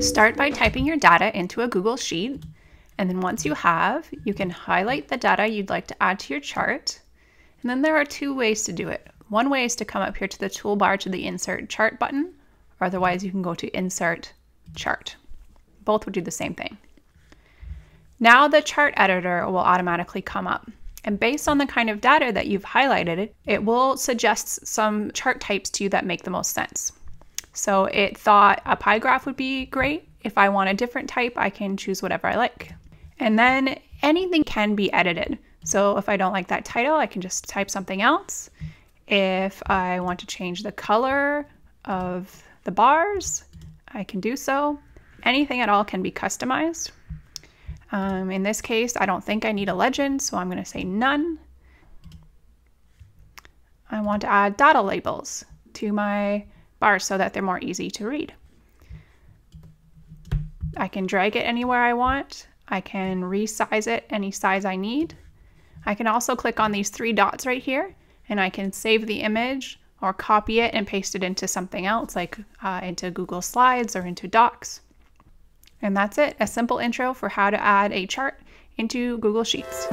Start by typing your data into a Google Sheet, and then once you have, you can highlight the data you'd like to add to your chart. And then there are two ways to do it. One way is to come up here to the toolbar to the Insert Chart button, or otherwise you can go to Insert Chart. Both would do the same thing. Now the chart editor will automatically come up, and based on the kind of data that you've highlighted, it will suggest some chart types to you that make the most sense. So it thought a pie graph would be great. If I want a different type, I can choose whatever I like. And then anything can be edited. So if I don't like that title, I can just type something else. If I want to change the color of the bars, I can do so. Anything at all can be customized. In this case, I don't think I need a legend, so I'm going to say none. I want to add data labels to my bars so that they're more easy to read. I can drag it anywhere I want. I can resize it any size I need. I can also click on these three dots right here, and I can save the image or copy it and paste it into something else, like into Google Slides or into Docs. And that's it, a simple intro for how to add a chart into Google Sheets.